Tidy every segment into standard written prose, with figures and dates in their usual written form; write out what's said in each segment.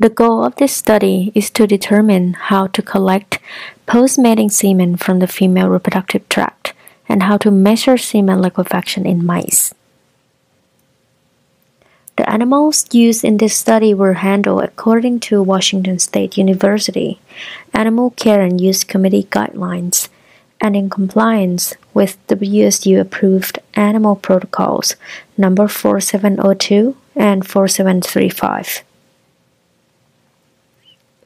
The goal of this study is to determine how to collect post-mating semen from the female reproductive tract and how to measure semen liquefaction in mice. The animals used in this study were handled according to Washington State University Animal Care and Use Committee guidelines and in compliance with WSU-approved animal protocols number 4702 and 4735.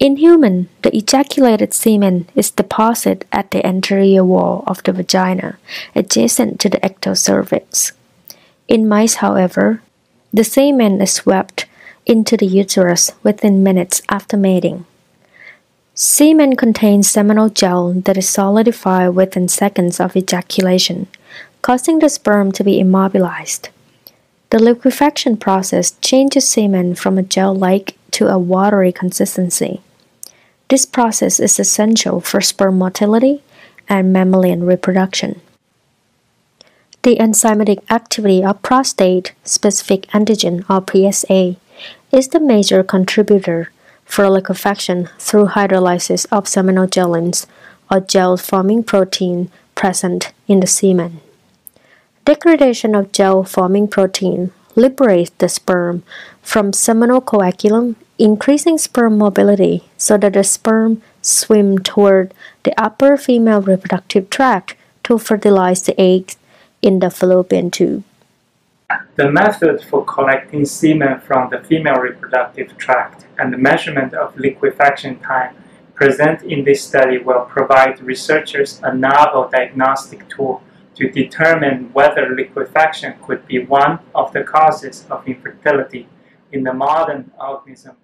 In human, the ejaculated semen is deposited at the anterior wall of the vagina, adjacent to the ectocervix. In mice, however, the semen is swept into the uterus within minutes after mating. Semen contains seminogel that is solidified within seconds of ejaculation, causing the sperm to be immobilized. The liquefaction process changes semen from a gel-like to a watery consistency. This process is essential for sperm motility and mammalian reproduction. The enzymatic activity of prostate-specific antigen, or PSA, is the major contributor for liquefaction through hydrolysis of seminogelins, or gel-forming protein present in the semen. Degradation of gel-forming protein liberates the sperm from seminal coagulum, increasing sperm mobility so that the sperm swim toward the upper female reproductive tract to fertilize the eggs in the fallopian tube. The method for collecting semen from the female reproductive tract and the measurement of liquefaction time present in this study will provide researchers a novel diagnostic tool to determine whether liquefaction could be one of the causes of infertility in the modern organism.